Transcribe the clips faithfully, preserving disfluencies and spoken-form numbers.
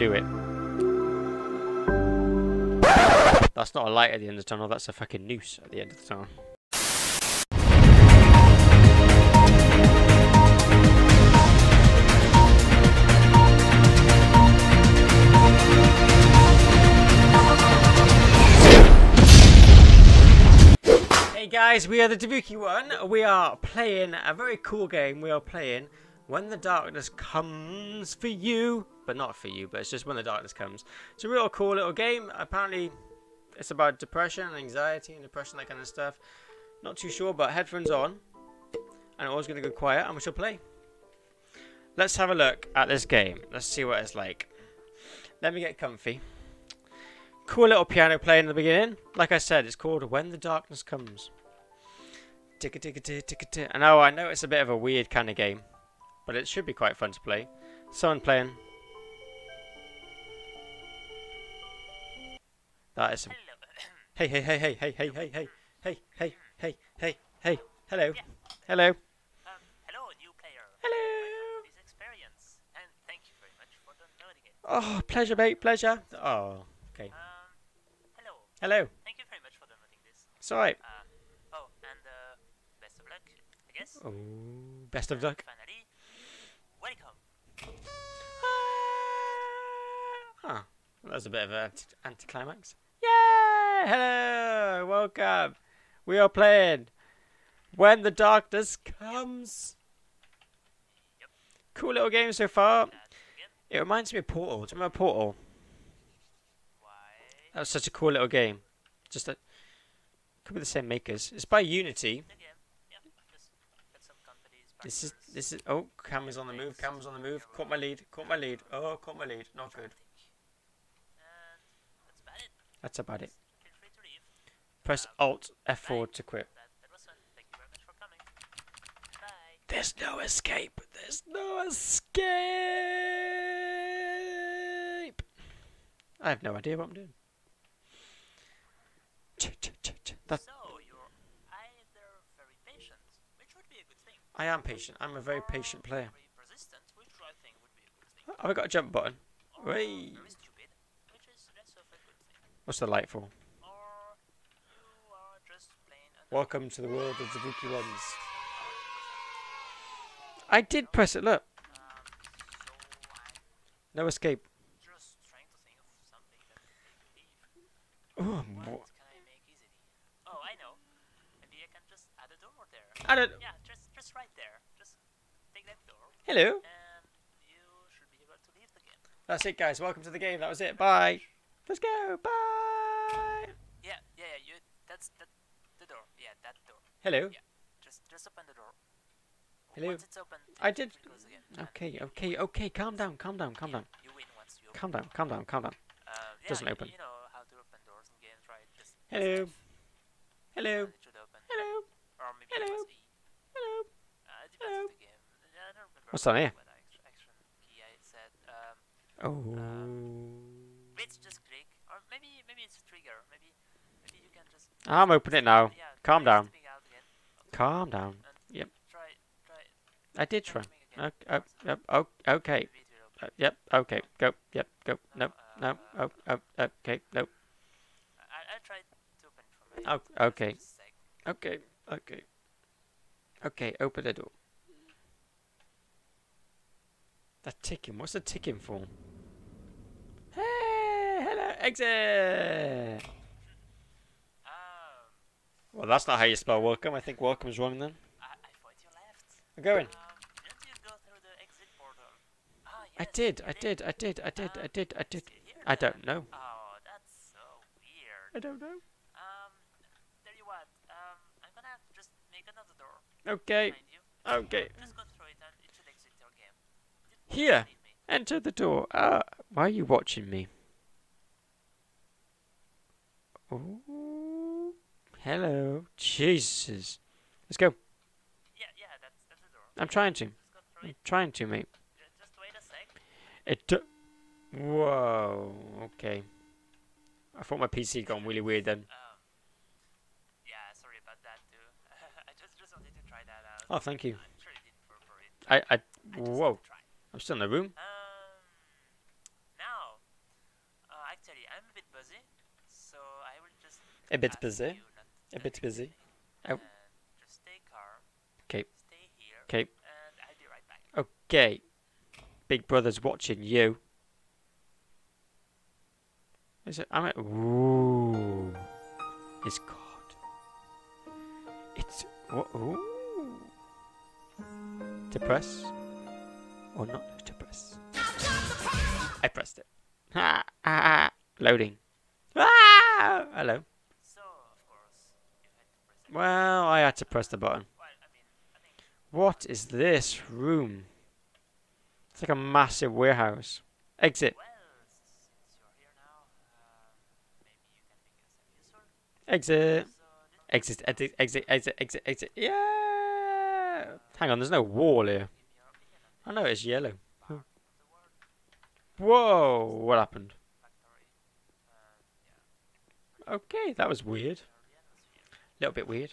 do it. That's not a light at the end of the tunnel, that's a fucking noose at the end of the tunnel. Hey guys, we are the Davoooky one. We are playing a very cool game. We are playing When the Darkness Comes for you. But not for you, but it's just When the Darkness Comes. It's a real cool little game. Apparently, it's about depression and anxiety and depression, that kind of stuff. Not too sure, but headphones on. And I'm always going to go quiet and we shall play. Let's have a look at this game. Let's see what it's like. Let me get comfy. Cool little piano playing in the beginning. Like I said, it's called When the Darkness Comes. Ticka ticka ticka ticka ticka. And now I know it's a bit of a weird kind of game, but it should be quite fun to play. Someone playing. That is. Some... Hey hey hey hey hey hey hey hey hey hey hey hey hey. Hello. Yeah. Hello. Um, hello, new player. Hello. This experience, and thank you very much for downloading it. Oh, pleasure, mate. Pleasure. Oh, okay. Um, Hello. Thank you very much for downloading this. It's alright. Uh, oh, and uh, best of luck, I guess. Oh, best of luck. And finally, welcome. Ah, huh. That was a bit of an anticlimax. Yeah! Hello! Welcome. We are playing When the Darkness Comes. Yep. Cool little game so far. Again. It reminds me of Portal. Do you remember Portal? That was such a cool little game. Just that could be the same makers. It's by Unity. Yeah, yeah. Just got some companies, this is this is oh, camera's on the move, camera's on the move. Caught my lead, caught my lead. Oh, caught my lead. Not good. That's about it. That's about it. Press Alt F four to quit. There's no escape. There's no escape. I have no idea what I'm doing. That so you're either very patient, which would be a good thing. I am patient. I'm a very patient player. Very persistent, which I think would be a good thing. Have I got a jump button? Or very stupid, which is less of a good thing. What's the light for? Or you are just plain. Welcome to the world of the Davoooky ones. I did press it. Look. Um, so no escape. Just trying to think of something that could be. Oh, what? I don't. Yeah, just, just right there. Just take that door. Hello. And you should be able to leave the game. That's it, guys. Welcome to the game. That was it. Bye. Let's go. Bye. Yeah, yeah, yeah. You. That's that. The door. Yeah, that door. Hello. Yeah. Just, just open the door. Hello. Once it's open, I did. Okay, okay, okay. Calm down. Calm down. Calm yeah, down. You win once you calm down. Calm down. Calm down. Uh, yeah, doesn't you, open. You know how to open doors in games, right? Just hello. Just hello. Hello. Or maybe hello. It was E. Hello. Uh, it depends hello. On the game. I don't remember. What's on here? What action key I said. Um, oh. Um, it's just click. Or maybe maybe it's a trigger. Maybe maybe you can just. I'm opening it now. Yeah, calm down. Okay. Calm down. And yep. Try try. I did try. Okay. Oh, yep. Oh, okay. Uh, yep. Okay. Go. Yep. Go. No. No. Uh, no. Oh, oh. Okay. No. I I tried to open it from it. Oh. Okay. Okay. Okay. Okay, open the door. That ticking. What's the ticking for? Hey, hello, exit. Um, well, that's not how you spell welcome. I think welcome is wrong then. I, I thought you left. I'm going. Um, didn't you go through the exit portal? Oh, yes, I did. I did. I did. I did. Um, I did. I did. Here, I don't know. Oh, that's so weird. I don't know. Okay. Okay. Just go through it and it should exit your game. Here. Enter the door. Uh, why are you watching me? Oh. Hello. Jesus. Let's go. Yeah, yeah, that's, that's the door. I'm trying to. I'm trying to, mate. Just wait a sec. It took. Whoa. Okay. I thought my P C had gone really weird then. Uh, Oh, thank you. I'm sure you didn't for, for it. I, I, I whoa. I'm still in the room. Um, now, A bit busy. A bit busy. Oh. Just stay calm. Okay. Stay here. Okay. And I'll be right back. Okay. Big Brother's watching you. Is it? I'm at. Ooh. It's God. It's. What? Ooh. To press. Or not to press. I pressed it. Ha! Ah, ah, loading. Ah! Hello. Well, I had to press the button. What is this room? It's like a massive warehouse. Exit. Exit. Exit, exit, exit, exit, exit, exit. Yeah! Hang on, there's no wall here. I know it's yellow. Whoa! What happened? Okay, that was weird. A little bit weird.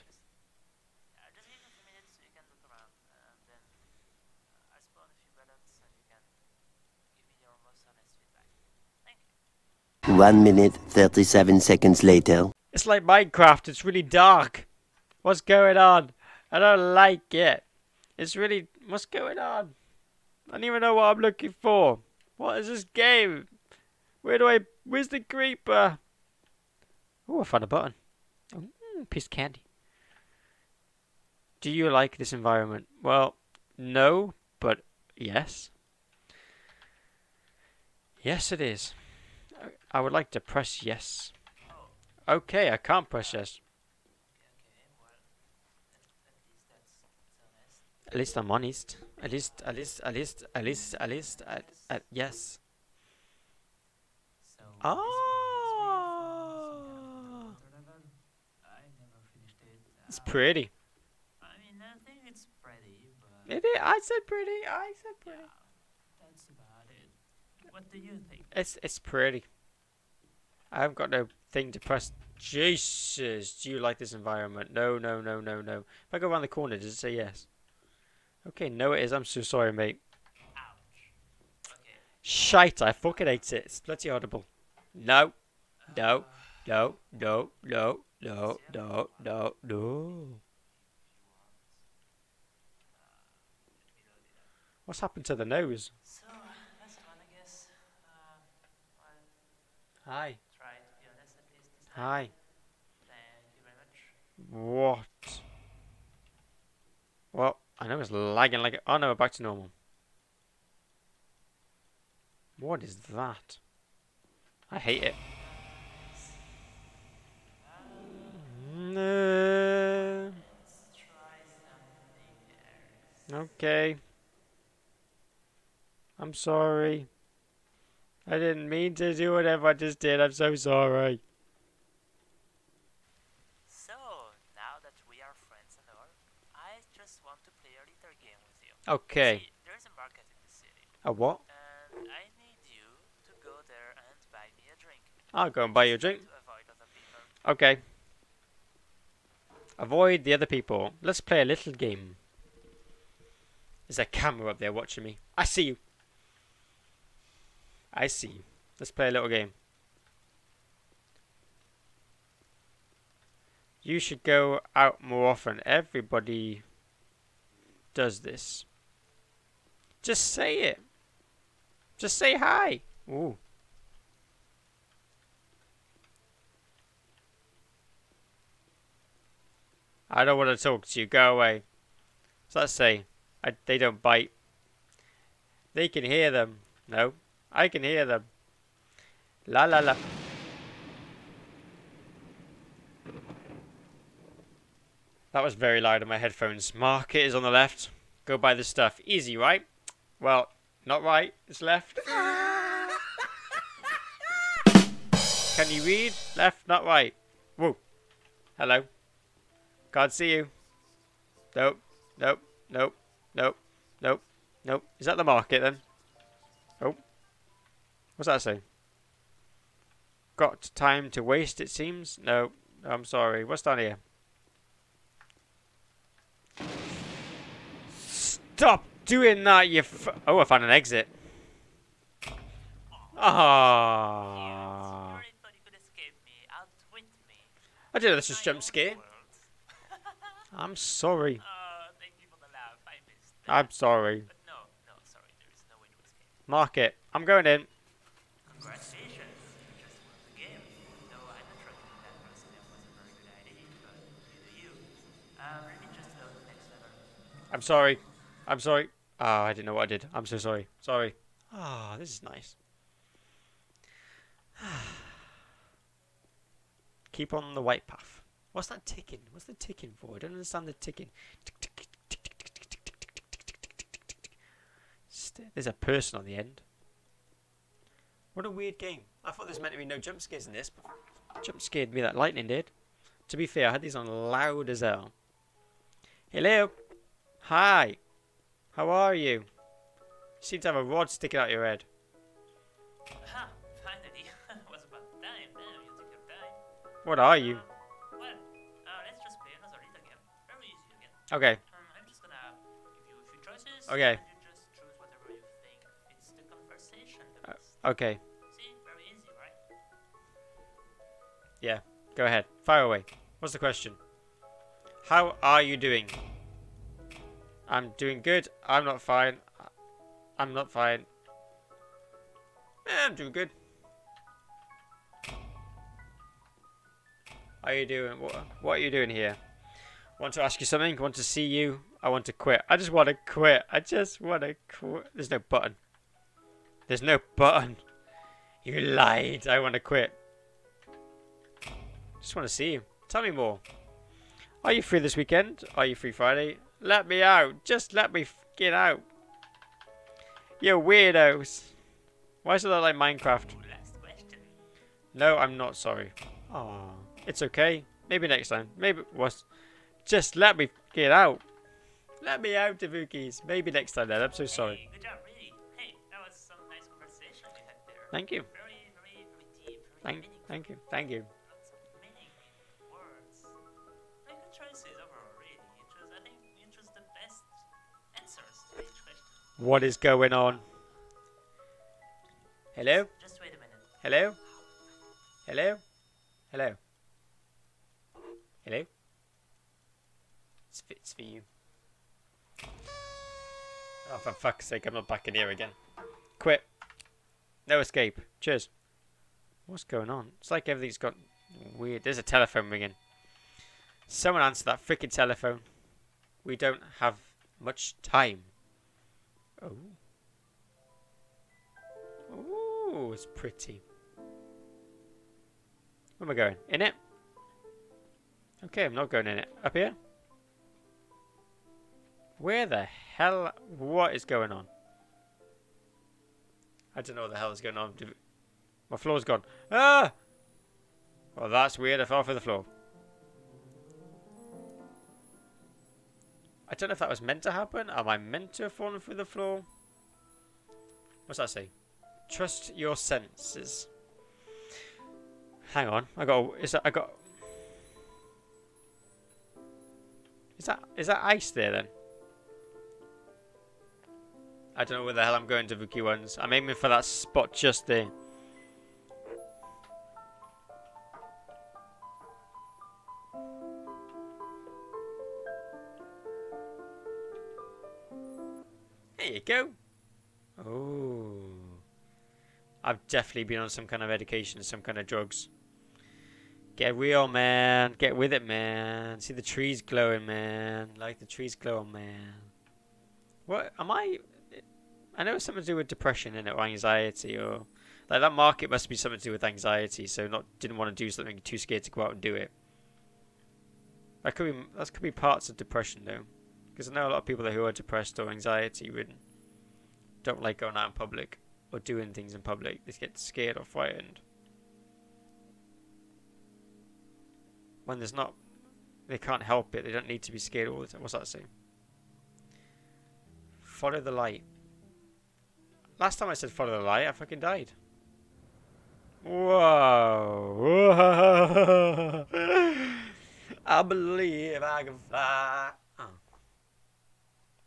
One minute, thirty-seven seconds later. It's like Minecraft, it's really dark. What's going on? I don't like it. It's really, what's going on? I don't even know what I'm looking for. What is this game? Where do I, where's the creeper? Oh, I found a button. Piece of candy. Do you like this environment? Well, no, but yes. Yes, it is. I would like to press yes. Okay, I can't press yes. At least I'm honest. At least, at least, at least, at least, at least, at, at yes. Oh. It's pretty. I mean, I think it's pretty, but... It is. I said pretty. I said pretty. Yeah, that's about it. What do you think? It's, it's pretty. I haven't got no thing to press. Jesus, do you like this environment? No, no, no, no, no. If I go around the corner, does it say yes? Okay, no it is. I'm so sorry, mate. Ouch. Okay. Shite, I fucking hate it. It's bloody audible. No. No. Uh, no. No. No. No, no, no, no. What's happened to the nose? So, that's fun, I guess. Uh, well, Hi. Try to be honest at least this time. Hi. Thank you very much. What? Well, I know it's lagging like... Oh no, we're back to normal. What is that? I hate it. Uh, okay. I'm sorry. I didn't mean to do whatever I just did. I'm so sorry. So, now that we are friends and all, I just want to play a little game with you. Okay. See, there's a market in the city. A what? And I need you to go there and buy me a drink. I'll go and buy you a drink. To avoid other people. Okay. Avoid the other people. Let's play a little game. There's a camera up there watching me. I see you. I see you. Let's play a little game. You should go out more often. Everybody does this. Just say it. Just say hi. Ooh. I don't want to talk to you. Go away. So let's say I, they don't bite. They can hear them. No, I can hear them. La la la. That was very loud in my headphones. Market is on the left. Go buy the stuff. Easy, right? Well, not right. It's left. Can you read? Left, not right. Whoa. Hello. Can't see you. Nope. Nope. Nope. Nope. Nope. Nope. Is that the market then? Oh. What's that say? Got time to waste, it seems. No. I'm sorry. What's down here? Stop doing that, you f- Oh, I found an exit. Ah. Oh. I don't know, this is jump scare. I'm sorry. Uh, thank you for the laugh. I missed that. I'm sorry. But no, no, sorry. There is no way to escape. Mark it. I'm going in. Congratulations. You just won the game. No, I'm not sure that that person was a very good idea, but neither you. Um, let me just know the next level. I'm sorry. I'm sorry. Oh, I didn't know what I did. I'm so sorry. Sorry. Ah, oh, this is nice. Keep on the white path. What's that ticking? What's the ticking for? I don't understand the ticking. There's a person on the end. What a weird game. I thought there's meant to be no jump scares in this, but jump scared me that lightning did. To be fair, I had these on loud as hell. Hello. Hi. How are you? You seem to have a rod sticking out your head. Aha, finally. It was about time. Now you took your time. What are you? Um, well, uh, let's just play another little game. Very easy again. Okay. Um, I'm just gonna give you a few choices. Okay. And you just choose whatever you think fits the conversation the best. Uh, okay. See? Very easy, right? Yeah. Go ahead. Fire away. What's the question? How are you doing? I'm doing good. I'm not fine. I'm not fine. I'm doing good. How are you doing? What, what are you doing here? Want to ask you something? Want to see you? I want to quit. I just want to quit. I just want to quit. There's no button. There's no button. You lied. I want to quit. Just want to see you. Tell me more. Are you free this weekend? Are you free Friday? Let me out. Just let me get out. You weirdos. Why does it look like Minecraft? No, I'm not sorry. Oh, it's okay. Maybe next time. Maybe what? Just let me get out. Let me out, Davookys. Maybe next time then. I'm so sorry. Hey, good job, really. Hey, that was some nice conversation we had there. Thank you. Very, very, very deep. Very thank, thank you. Thank you. What is going on? Hello? Just wait a minute. Hello? Hello? Hello? Hello? It's, it's for you. Oh, for fuck's sake, I'm not back in here again. Quit. No escape. Cheers. What's going on? It's like everything's got weird. There's a telephone ringing. Someone answer that freaking telephone. We don't have much time. Oh. Oh, it's pretty. Where am I going? In it? Okay, I'm not going in it. Up here? Where the hell? What is going on? I don't know what the hell is going on. My floor's gone. Ah! Well, that's weird. I fell through the floor. I don't know if that was meant to happen. Am I meant to have fallen through the floor? What's that say? Trust your senses. Hang on. I got. Is that? I got. Is that? Is that ice there then? I don't know where the hell I'm going to Davoooky ones. I'm aiming for that spot just there. Go. Oh, I've definitely been on some kind of medication, some kind of drugs. Get real, man. Get with it, man. See the trees glowing, man. Like the trees glowing, man. What am I? I know it's something to do with depression, innit, or anxiety, or like that market must be something to do with anxiety. So not didn't want to do something, too scared to go out and do it. That could be that could be parts of depression though, because I know a lot of people who are depressed or anxiety ridden. Don't like going out in public or doing things in public. They get scared or frightened. When there's not, they can't help it. They don't need to be scared all the time. What's that saying? Follow the light. Last time I said follow the light, I fucking died. Whoa. I believe I can fly. Oh.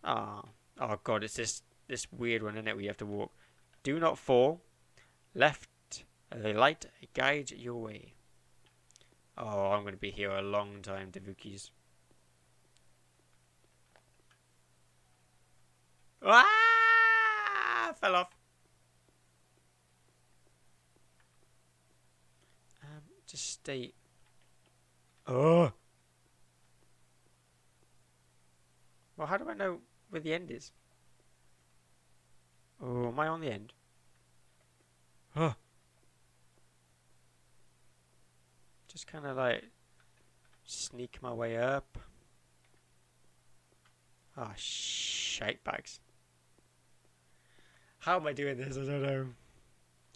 Oh. Oh God, it's this. This weird one, isn't it, where you have to walk. Do not fall. Left the light guide your way. Oh, I'm going to be here a long time, Davoookies. Ah! Fell off. Um, just stay. Oh! Well, how do I know where the end is? Oh, am I on the end? Huh. Just kind of like sneak my way up. Ah, shite bags. How am I doing this? I don't know.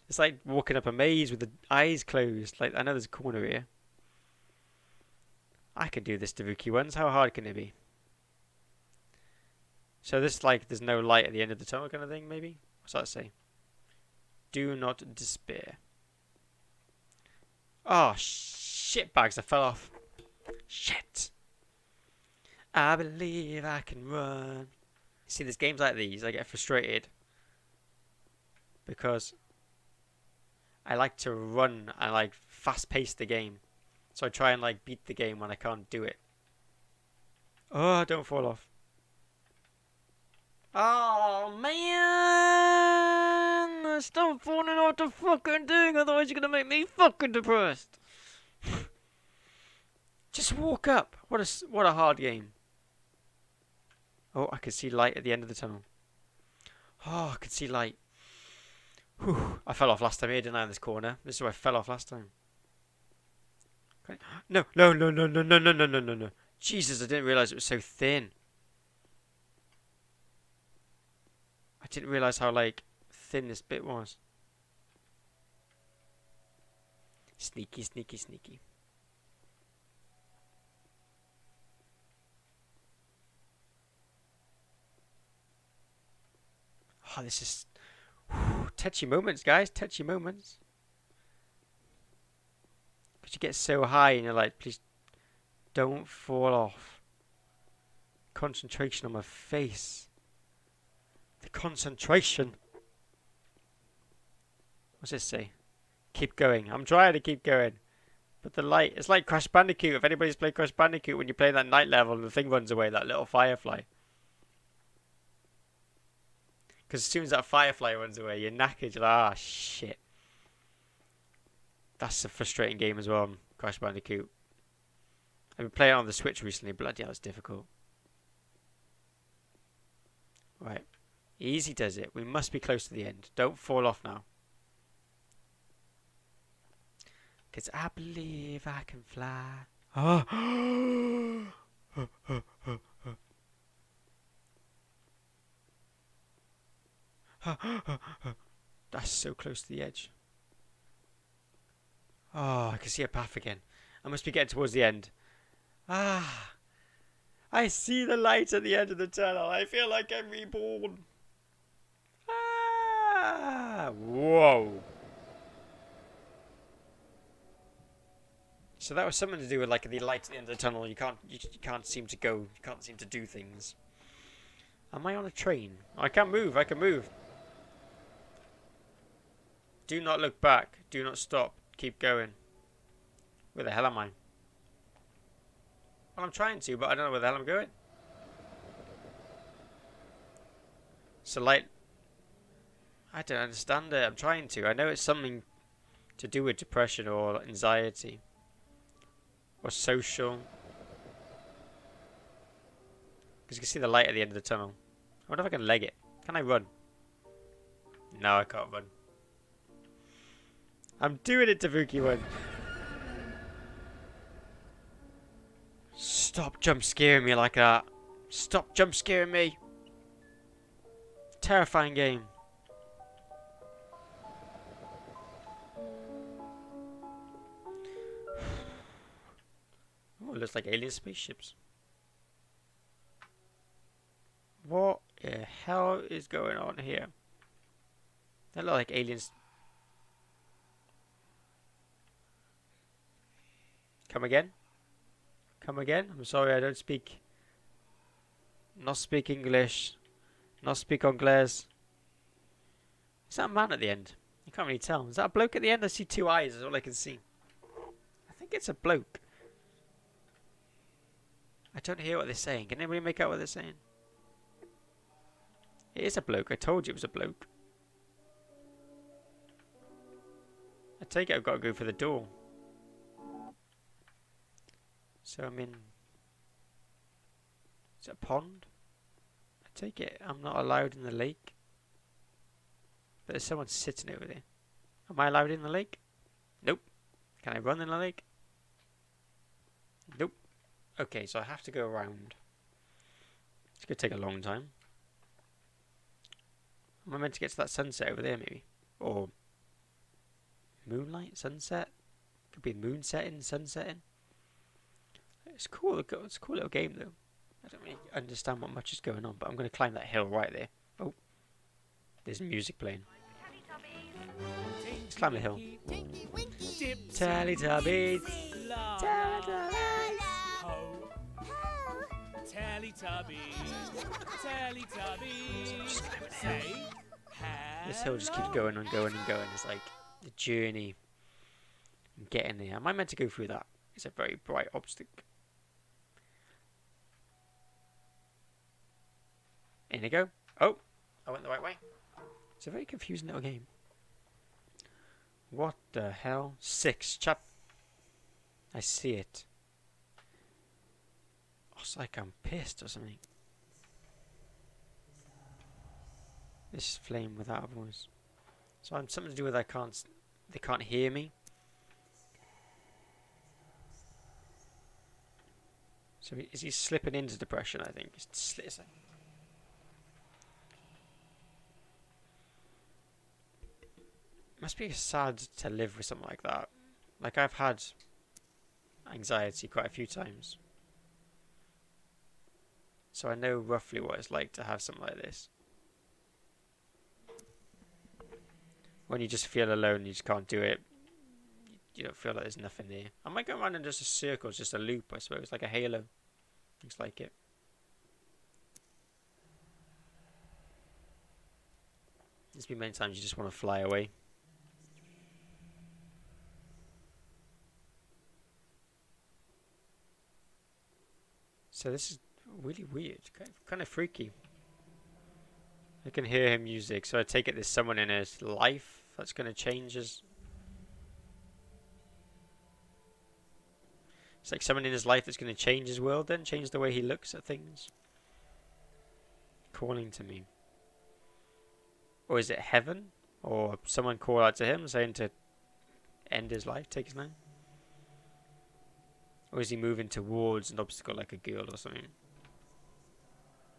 It's like walking up a maze with the eyes closed. Like, I know there's a corner here. I can do this, Davoooky ones. How hard can it be? So this, like, there's no light at the end of the tunnel kind of thing, maybe? What's that say? Do not despair. Oh, shit bags, I fell off. Shit. I believe I can run. See, there's games like these, I get frustrated. Because I like to run and, like, fast-pace the game. So I try and, like, beat the game when I can't do it. Oh, don't fall off. Oh man! Stop falling off the fucking thing, otherwise you're gonna make me fucking depressed. Just walk up. What a what a hard game. Oh, I can see light at the end of the tunnel. Oh, I can see light. Whew. I fell off last time here, didn't I? In this corner, this is where I fell off last time. Okay. No, no, no, no, no, no, no, no, no, no, no. Jesus, I didn't realize it was so thin. I didn't realise how, like, thin this bit was. Sneaky, sneaky, sneaky. Oh, this is... Whew, touchy moments, guys. Touchy moments. Because you get so high and you're like, please don't fall off. Concentration on my face. Concentration. What's this say? Keep going. I'm trying to keep going, but the light, it's like Crash Bandicoot. If anybody's played Crash Bandicoot, when you play that night level and the thing runs away, that little firefly, because as soon as that firefly runs away, you're knackered. You're like, ah, shit. That's a frustrating game as well, Crash Bandicoot. I've been playing it on the Switch recently. Bloody hell, it's difficult. Right. Easy does it. We must be close to the end. Don't fall off now. Because I believe I can fly. Oh. That's so close to the edge. Oh, I can see a path again. I must be getting towards the end. Ah. I see the light at the end of the tunnel. I feel like I'm reborn. Whoa. So that was something to do with, like, the light at the end of the tunnel. You can't you, you can't seem to go. You can't seem to do things. Am I on a train? I can't move. I can move. Do not look back. Do not stop. Keep going. Where the hell am I? Well, I'm trying to, but I don't know where the hell I'm going. So light... I don't understand it. I'm trying to. I know it's something to do with depression or anxiety. Or social. Because you can see the light at the end of the tunnel. I wonder if I can leg it. Can I run? No, I can't run. I'm doing it, Davoooky one. Stop jump scaring me like that. Stop jump scaring me. Terrifying game. It looks like alien spaceships. What the hell is going on here? They look like aliens. Come again? Come again? I'm sorry, I don't speak. Not speak English. Not speak English. Is that a man at the end? You can't really tell. Is that a bloke at the end? I see two eyes, is all I can see. think it's a bloke. I don't hear what they're saying. Can anybody make out what they're saying? It is a bloke. I told you it was a bloke. I take it I've got to go for the door. So I'm in... Is it a pond? I take it I'm not allowed in the lake. But there's someone sitting over there. Am I allowed in the lake? Nope. Can I run in the lake? Nope. Okay, so I have to go around. It's going to take a long time. Am I meant to get to that sunset over there, maybe? Or moonlight? Sunset? Could be moon setting, sun setting. It's cool. It's a cool little game, though. I don't really understand what much is going on, but I'm going to climb that hill right there. Oh. There's music playing. Let's climb the hill. Teletubbies! Teletubbies! Teletubbies! This hill just keeps going and going and going. It's like the journey. I'm getting there. Am I meant to go through that? It's a very bright obstacle. In you go. Oh! I went the right way. It's a very confusing little game. What the hell? Six chap. I see it. Oh, it's like I'm pissed or something. This flame without a voice. So I'm something to do with I can't. They can't hear me. So is he slipping into depression? I think. It's sli it's like must be sad to live with something like that. Like, I've had anxiety quite a few times. So I know roughly what it's like to have something like this. When you just feel alone, you just can't do it. You don't feel like there's nothing there. I might go around in just a circle, just a loop, I suppose. Like a halo. Looks like it. There's been many times you just want to fly away. So this is really weird, kind of freaky. I can hear him music, so I take it there's someone in his life that's going to change his... It's like someone in his life that's going to change his world then, change the way he looks at things. Calling to me. Or is it heaven? Or someone call out to him saying to end his life, take his name? Or is he moving towards an obstacle like a girl or something?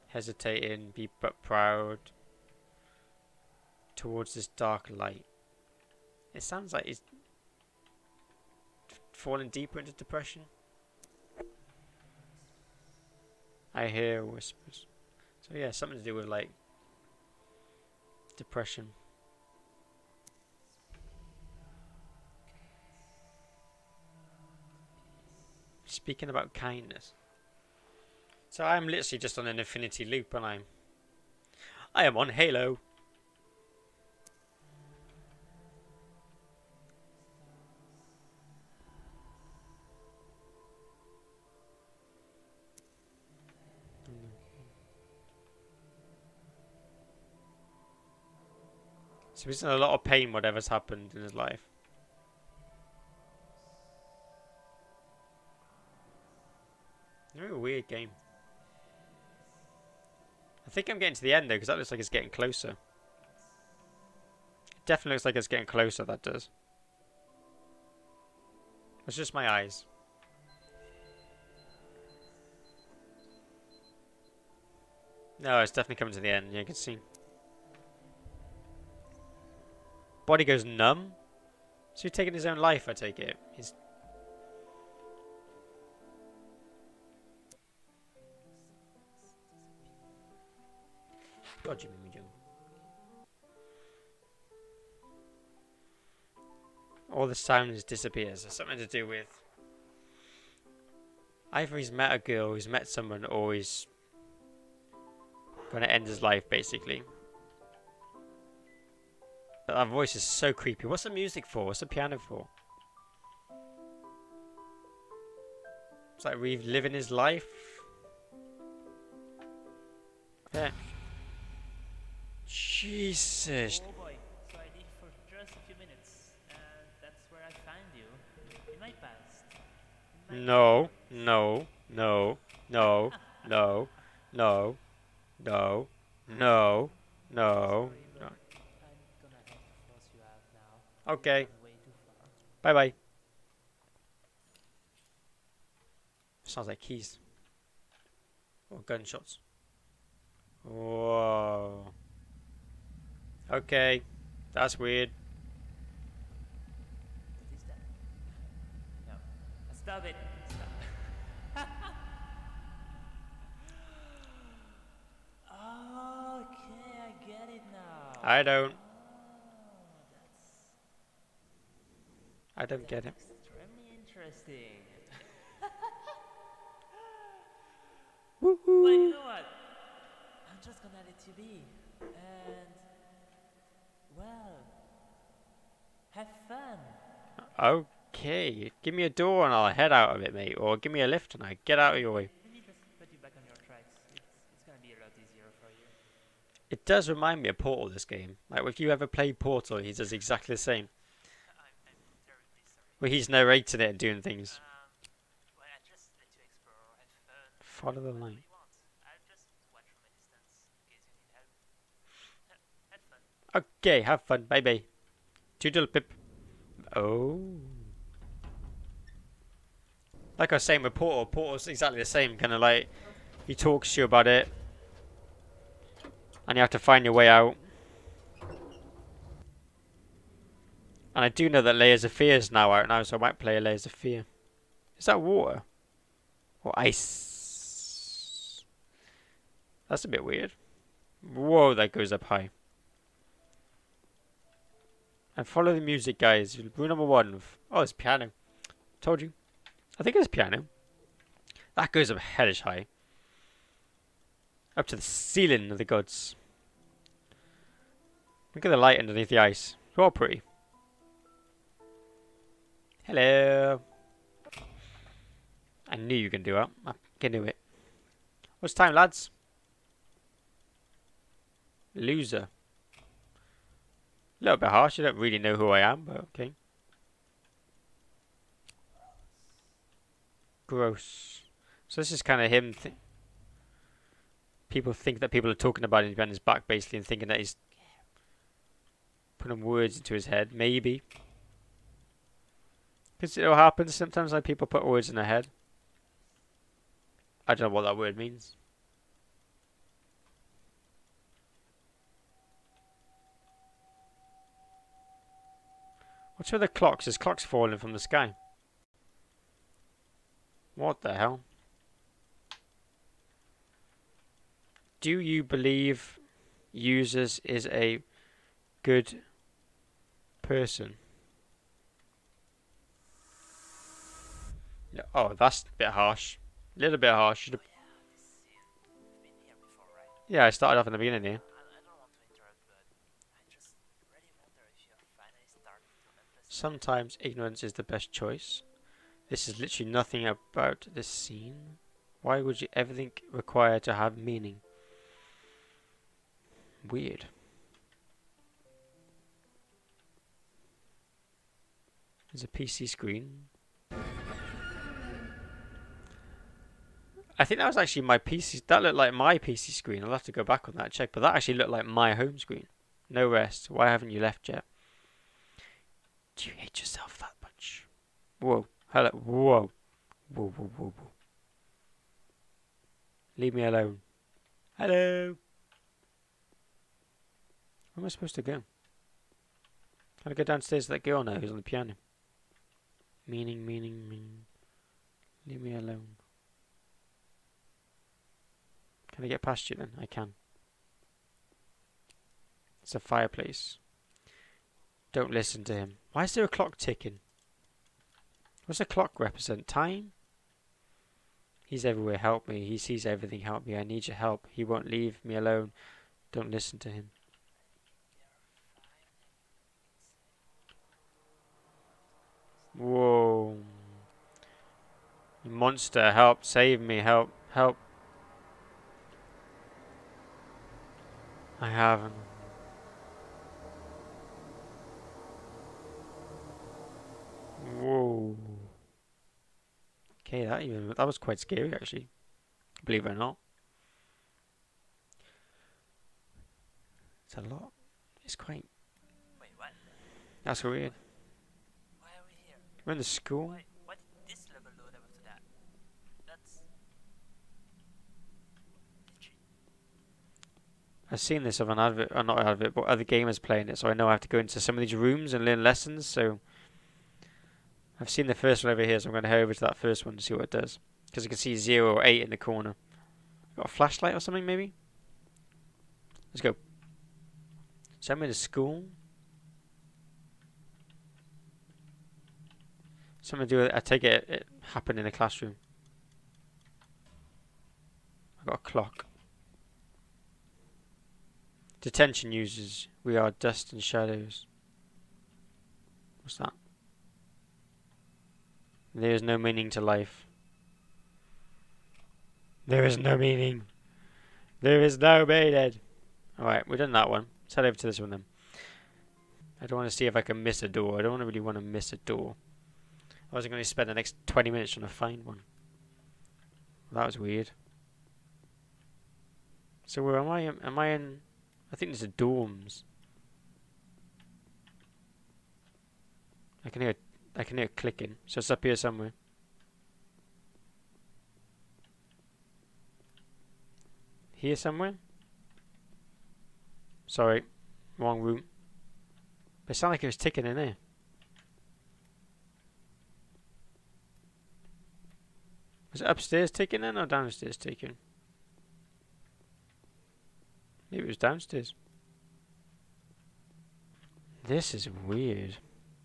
Hesitating, be but proud. Towards this dark light. It sounds like he's falling deeper into depression. I hear whispers. So yeah, something to do with like depression. Speaking about kindness. So I'm literally just on an infinity loop and I'm... I am on Halo. So he's in a lot of pain whatever's happened in his life. Very weird game. I think I'm getting to the end though, because that looks like it's getting closer. It definitely looks like it's getting closer, that does. It's just my eyes. No, it's definitely coming to the end, yeah, you can see. Body goes numb. So he's taking his own life, I take it. He's God, all the sounds disappears. It's something to do with either he's met a girl, he's met someone, or he's gonna end his life basically. But that voice is so creepy. What's the music for? What's the piano for? It's like reliving his life. Yeah. Jesus. Oh boy. So I did for just a few minutes, and that's where I find you in my past. In my no, no, no, no, no, no, no, no, no. Okay. Bye bye. Sounds like keys. Or gunshots. Whoa. Okay. That's weird. What is that? No. Stop it. Stop. Okay, I get it now. I don't. I don't get it. Extremely interesting. Woohoo! Well, you know what? I'm just gonna let you be. And well, have fun. Okay, give me a door and I'll head out of it, mate. Or give me a lift and I get out of your way. Let me just put you back on your tracks. It's, it's gonna be a lot easier for you. It does remind me of Portal, this game. Like, if you ever play Portal, he does exactly the same. Well, he's narrating it and doing things. Um, well, I just let you explore, have fun. Follow the line. Okay, have fun. Bye bye. Toodle pip. Oh. Like I was saying with Portal, Portal's exactly the same. Kind of like, he talks to you about it. And you have to find your way out. And I do know that Layers of Fear is now out now, so I might play Layers of Fear. Is that water? Or ice? That's a bit weird. Whoa, that goes up high. And follow the music, guys. Rule number one. Oh, it's piano. Told you. I think it's piano. That goes up hellish high. Up to the ceiling of the gods. Look at the light underneath the ice. It's all pretty. Hello. I knew you can do it. I can do it. What's time, lads? Loser. A little bit harsh. You don't really know who I am, but okay. Gross. So this is kind of him. Th people think that people are talking about him behind his back, basically, and thinking that he's putting words into his head. Maybe. Because it all happens sometimes, like people put words in their head. I don't know what that word means. What's with the clocks? There's clocks falling from the sky. What the hell? Do you believe users is a good person? Oh, that's a bit harsh. A little bit harsh. Oh, yeah. Before, right? Yeah, I started off in the beginning here. Sometimes ignorance is the best choice. This is literally nothing about this scene. Why would you ever think require to have meaning? Weird. There's a P C screen. I think that was actually my P C. That looked like my P C screen. I'll have to go back on that and check. But that actually looked like my home screen. No rest. Why haven't you left yet? Do you hate yourself that much? Whoa. Hello. Whoa. Whoa, whoa, whoa, whoa. Leave me alone. Hello. Where am I supposed to go? Can I go downstairs to that girl now who's on the piano? Meaning, meaning, meaning. Leave me alone. Can I get past you then? I can. It's a fireplace. Don't listen to him. Why is there a clock ticking? What's a clock represent? Time? He's everywhere. Help me. He sees everything. Help me. I need your help. He won't leave me alone. Don't listen to him. Whoa. You monster, help, save me, help, help. I haven't. Whoa. Okay, that even that was quite scary actually. Believe it or not. It's a lot. It's quite. Wait, what? That's weird. Why are we here? We're in the school. Why, why did this level load up to that? That's. I've seen this of an advert, or not advert, but other gamers playing it, so I know I have to go into some of these rooms and learn lessons. So. I've seen the first one over here, so I'm going to head over to that first one to see what it does. Because I can see zero or eight in the corner. Got a flashlight or something, maybe? Let's go. So I'm in a school. Something to do with it. I take it, it happened in a classroom. I've got a clock. Detention users. We are dust and shadows. What's that? There is no meaning to life. There is no meaning. There is no meaning. Alright, we've done that one. Let's head over to this one then. I don't want to see if I can miss a door. I don't really want to miss a door. I wasn't going to spend the next twenty minutes trying to find one. Well, that was weird. So where am I? Am I in... I think these are dorms. I can hear... I can hear it clicking, so it's up here somewhere. Here somewhere? Sorry, wrong room. But it sounded like it was ticking in there. Was it upstairs ticking in or downstairs ticking? Maybe it was downstairs. This is weird.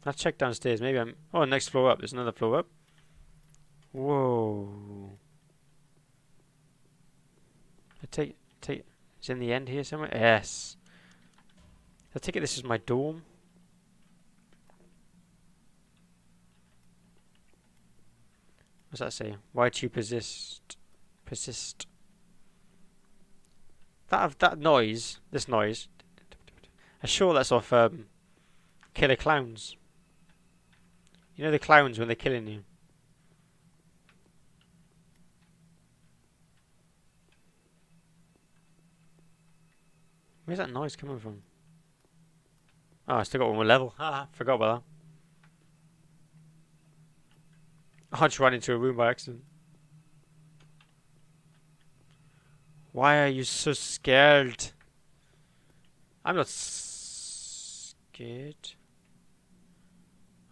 I'll check downstairs, maybe I'm... Oh, next floor up, there's another floor up. Whoa. I take... take. It's in the end here somewhere? Yes. I take it this is my dorm. What's that say? Why do you persist? Persist. That, that noise, this noise... I'm sure that's off um, Killer Clowns. You know the clowns when they're killing you. Where's that noise coming from? Oh, I still got one more level. Ah, forgot about that. I just ran into a room by accident. Why are you so scared? I'm not scared.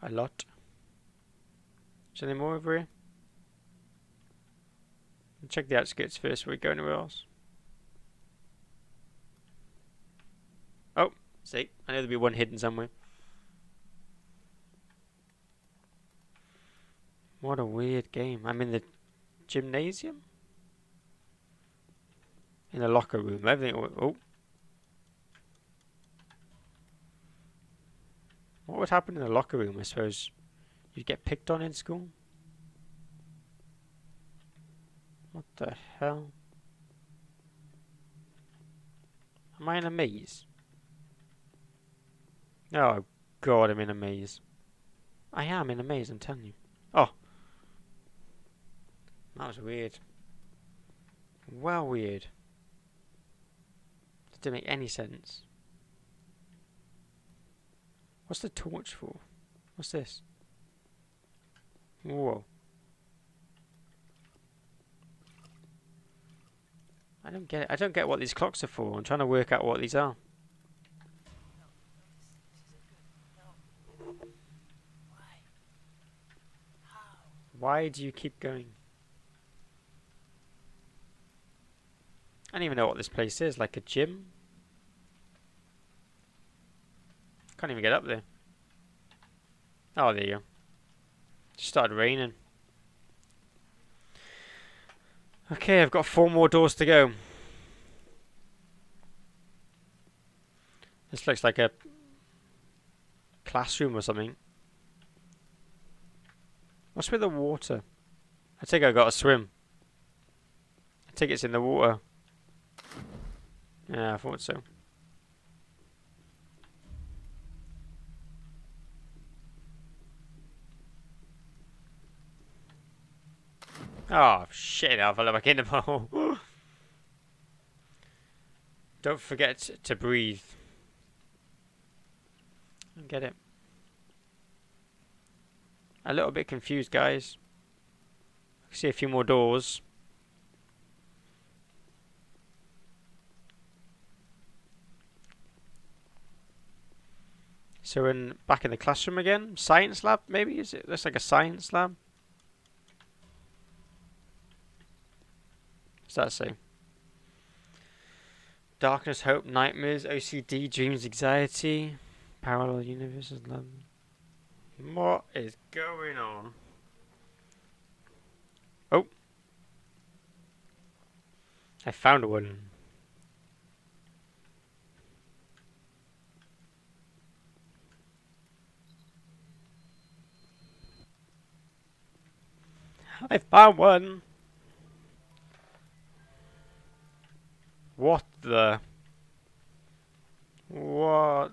A lot. Is there any more over here? Check the outskirts first before we go anywhere else. Oh, see, I know there'll be one hidden somewhere. What a weird game. I'm in the gymnasium? In the locker room. Everything. Oh. What would happen in the locker room, I suppose? You get picked on in school? What the hell? Am I in a maze? Oh god, I'm in a maze. I am in a maze, I'm telling you. Oh! That was weird. Well weird. That didn't make any sense. What's the torch for? What's this? Whoa. I don't get it. I don't get what these clocks are for. I'm trying to work out what these are. No, no, this, this no. Why? How? Why do you keep going? I don't even know what this place is. Like a gym? Can't even get up there. Oh, there you go. Started raining. Okay, I've got four more doors to go. This looks like a classroom or something. What's with the water? I think I gotta swim. I think it's in the water. Yeah, I thought so. Oh, shit, I fell back in the bowl. Don't forget to breathe. I get it. A little bit confused, guys. I see a few more doors. So we're in, back in the classroom again. Science lab, maybe? Is it? Looks like a science lab. What's that say? Darkness, hope, nightmares, O C D, dreams, anxiety, parallel universes, love. What is going on? Oh. I found one. I found one. What the? What?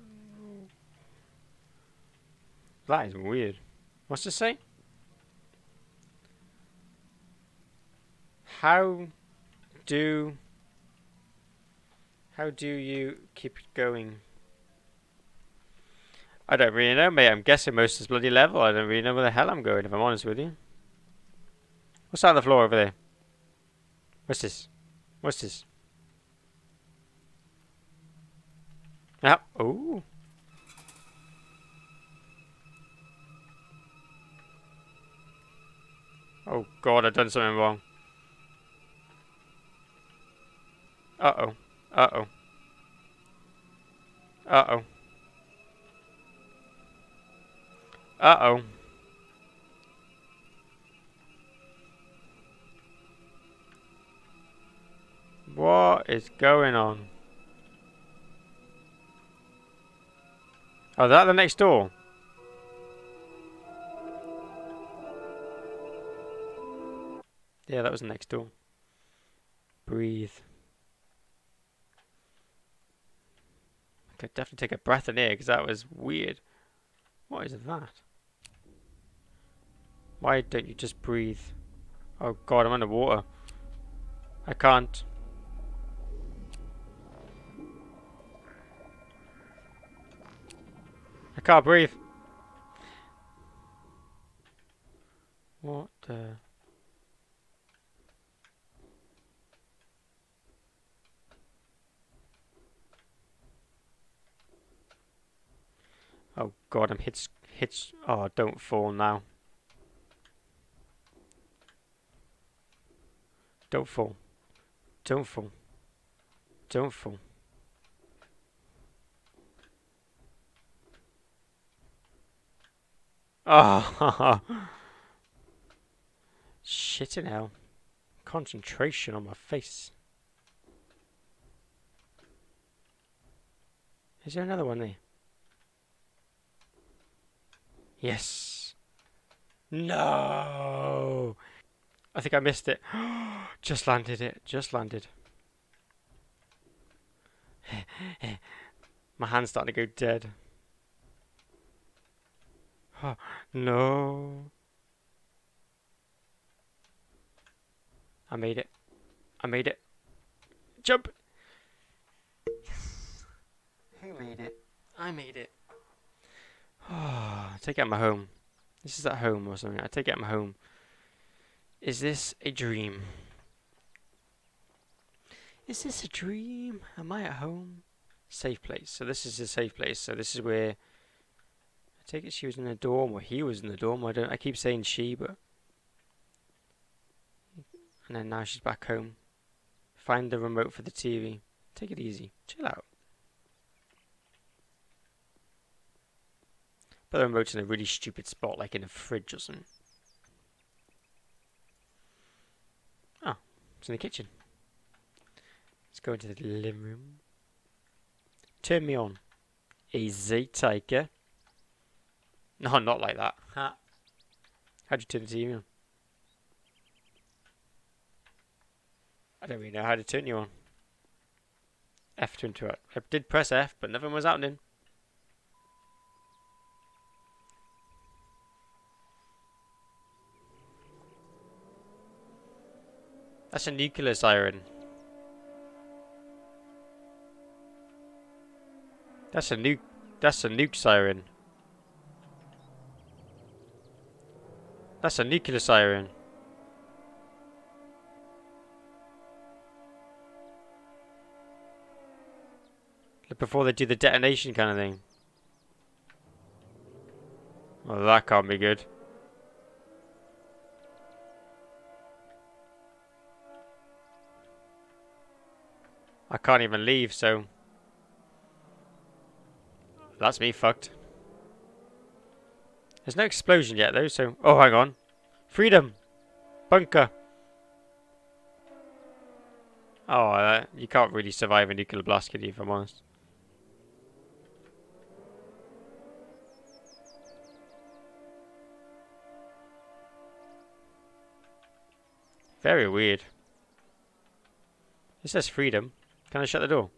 That is weird. What's it say? How do... How do you keep going? I don't really know, mate. I'm guessing most of this bloody level. I don't really know where the hell I'm going, if I'm honest with you. What's that on the floor over there? What's this? What's this? Ah, oh. Oh god, I've done something wrong. Uh-oh. Uh-oh. Uh-oh. Uh-oh. What is going on? Oh, that the next door? Yeah, that was the next door. Breathe. I could definitely take a breath in here because that was weird. What is that? Why don't you just breathe? Oh god, I'm underwater. I can't. I can't breathe. What the... Oh god, I'm hits hits oh don't fall now. Don't fall. Don't fall. Don't fall. Oh, shit in hell. Concentration on my face. Is there another one there? Yes. No. I think I missed it. Just landed it. Just landed. My hand's starting to go dead. Oh, no. I made it. I made it. Jump. Yes. Who made it? I made it. Oh, I take it at my home. This is at home or something. I take it at my home. Is this a dream? Is this a dream? Am I at home? Safe place. So this is a safe place. So this is where... I take it she was in the dorm or he was in the dorm. I don't... I keep saying she, but... And then now she's back home. Find the remote for the T V. Take it easy. Chill out. But the remote's in a really stupid spot, like in a fridge or something. Oh, it's in the kitchen. Let's go into the living room. Turn me on. Easy, tiger. No, not like that. How'd you turn the T V on? I don't really know how to turn you on. F to interact. I did press F, but nothing was happening. That's a nuclear siren. That's a nuke. That's a nuke siren. That's a nuclear siren. Before they do the detonation kind of thing. Well, that can't be good. I can't even leave, so that's me fucked. There's no explosion yet though, so oh hang on. Freedom! Bunker! Oh, uh, you can't really survive a nuclear blast, can you, if I'm honest? Very weird. It says freedom. Can I shut the door?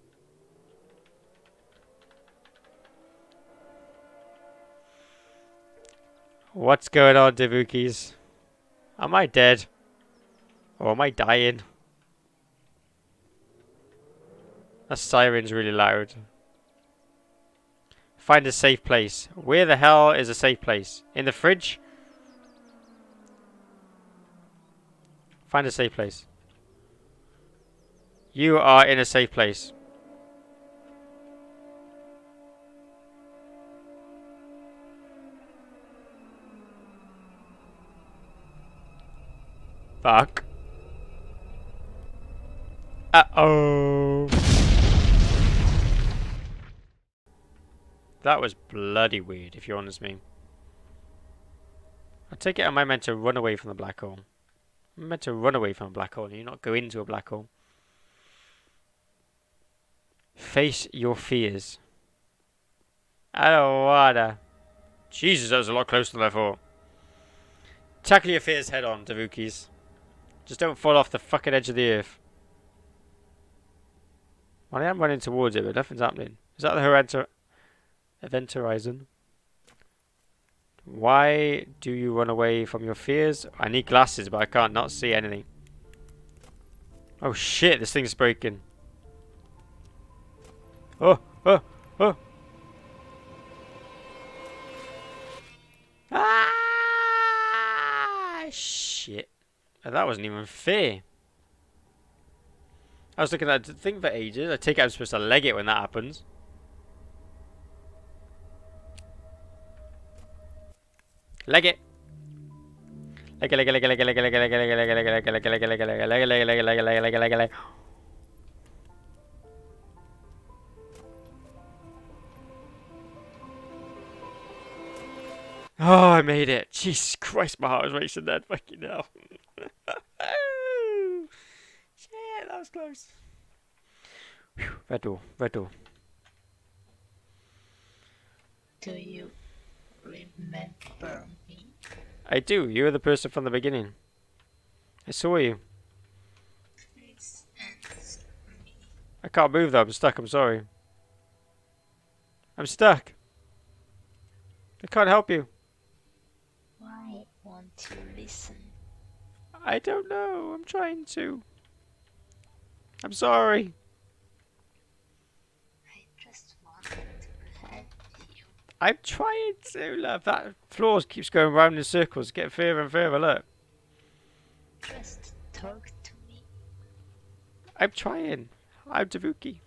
What's going on, Davookys? Am I dead? Or am I dying? That siren's really loud. Find a safe place. Where the hell is a safe place? In the fridge? Find a safe place. You are in a safe place. Fuck. Uh-oh. That was bloody weird, if you're honest with me. I take it am I meant to run away from the black hole? I'm meant to run away from a black hole, and you not go into a black hole. Face your fears. I don't wanna. Jesus, that was a lot closer than I thought. Tackle your fears head on, Davookys. Just don't fall off the fucking edge of the earth. Well, I am running towards it, but nothing's happening. Is that the event horizon? Why do you run away from your fears? I need glasses, but I can't not see anything. Oh shit, this thing's breaking. Oh, oh, oh. Ah, shit. That wasn't even fair. I was looking at the thing for ages. I take it I'm supposed to leg it when that happens. Leg it. Leg it, leg it, leg it, leg it, leg it, leg it, leg it, leg it, leg it, leg it, leg it, leg it, leg it, leg it, leg it, leg. Oh, I made it. Jesus Christ, my heart was racing then. Fucking hell. Shit, that was close. Red door, red door. Do you remember me? I do. You were the person from the beginning. I saw you. Please answer me. I can't move though. I'm stuck. I'm sorry. I'm stuck. I can't help you. Why won't you listen? I don't know. I'm trying to. I'm sorry. I'm trying to, love. That floor keeps going round in circles, getting further and further, look. Just talk to me. I'm trying. I'm Davoooky.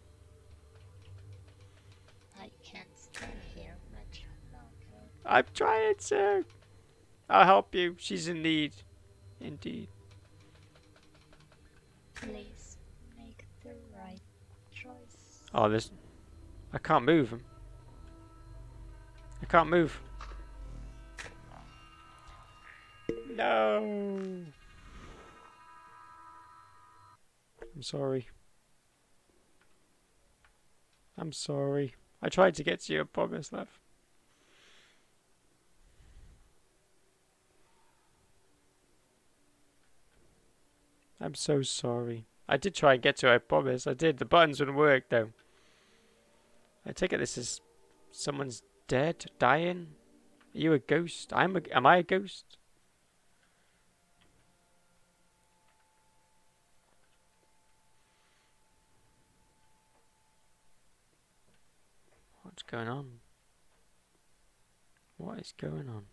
I can't stay here much longer. I'm trying to. I'll help you. She's in need. Indeed. Please make the right choice. Oh, this. I can't move him. I can't move. No. I'm sorry. I'm sorry. I tried to get to you, I promise, love. I'm so sorry. I did try and get to it, I promise. I did. The buttons wouldn't work, though. I take it this is... someone's dead? Dying? Are you a ghost? I'm a, am I a ghost? What's going on? What is going on?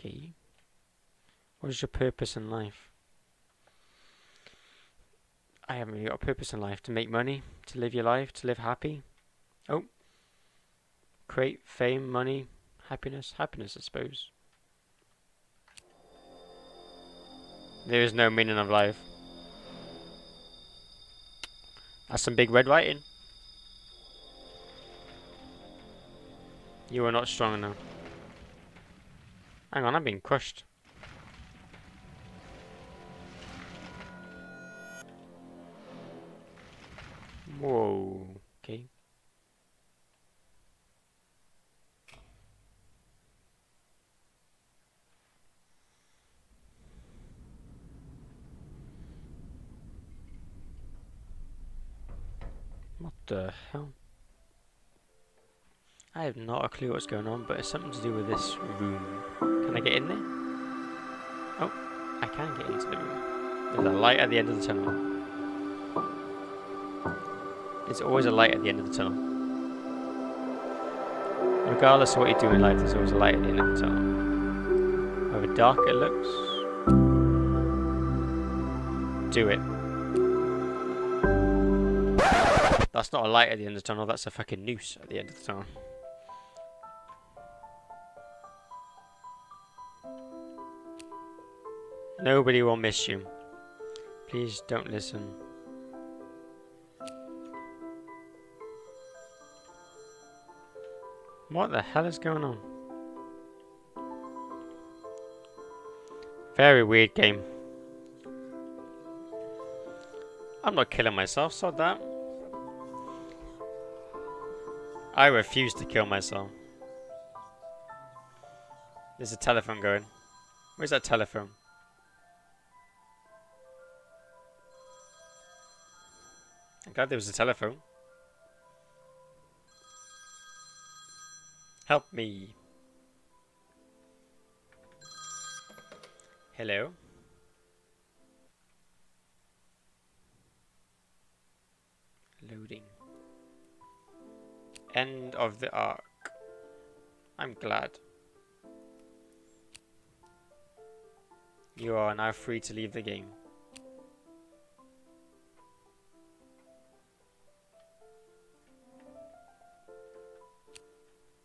Okay. What is your purpose in life? I haven't really got a purpose in life. To make money, to live your life, to live happy. Oh. Create fame, money, happiness. Happiness, I suppose. There is no meaning of life. That's some big red writing. You are not strong enough. Hang on, I'm being crushed. Whoa, okay. What the hell? I have not a clue what's going on, but it's something to do with this room. Can I get in there? Oh, I can get into the room. There's a light at the end of the tunnel. There's always a light at the end of the tunnel. Regardless of what you do in life, there's always a light at the end of the tunnel. However dark it looks, do it. That's not a light at the end of the tunnel, that's a fucking noose at the end of the tunnel. Nobody will miss you. Please don't listen. What the hell is going on? Very weird game. I'm not killing myself, sod that. I refuse to kill myself. There's a telephone going. Where's that telephone? I'm glad there was a telephone. Help me. Hello. Loading. End of the arc. I'm glad. You are now free to leave the game.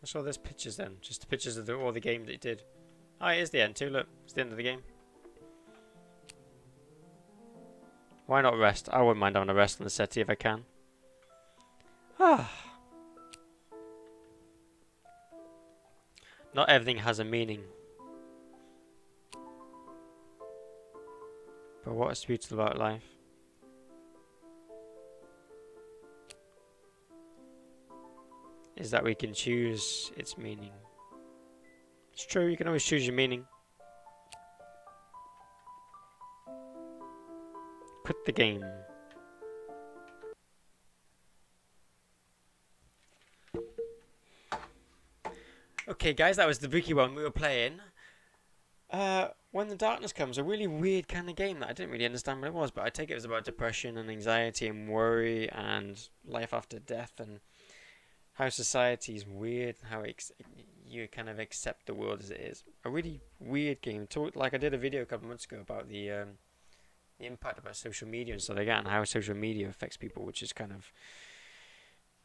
I saw there's pictures then, just the pictures of the, all the game that you did. Ah, it is the end too, look. It's the end of the game. Why not rest? I wouldn't mind having a rest on the settee if I can. Ah. Not everything has a meaning. But what is beautiful about life? Is that we can choose its meaning. It's true, you can always choose your meaning. Quit the game. Okay guys, that was the Davoooky one we were playing. Uh, When the Darkness Comes, a really weird kind of game that I didn't really understand what it was, but I take it was about depression and anxiety and worry and life after death and how society is weird, how ex you kind of accept the world as it is. A really weird game. Talk, like I did a video a couple of months ago about the, um, the impact about social media and stuff like that, and how social media affects people, which is kind of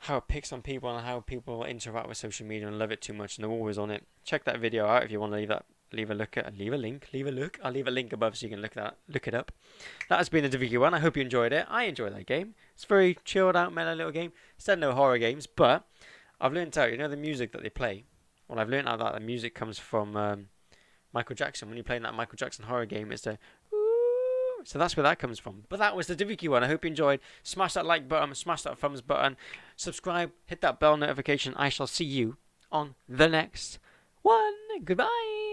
how it picks on people and how people interact with social media and love it too much and they're always on it. Check that video out if you want to leave that. Leave a look at, leave a link, leave a look. I'll leave a link above so you can look that, look it up. That has been the Davoooky one. I hope you enjoyed it. I enjoy that game. It's a very chilled out, mellow little game. Still no horror games, but I've learned out. You know the music that they play. Well, I've learned out that the music comes from um, Michael Jackson. When you're playing that Michael Jackson horror game, it's the ooh, so that's where that comes from. But that was the Davoooky one. I hope you enjoyed. Smash that like button, smash that thumbs button, subscribe, hit that bell notification. I shall see you on the next one. Goodbye.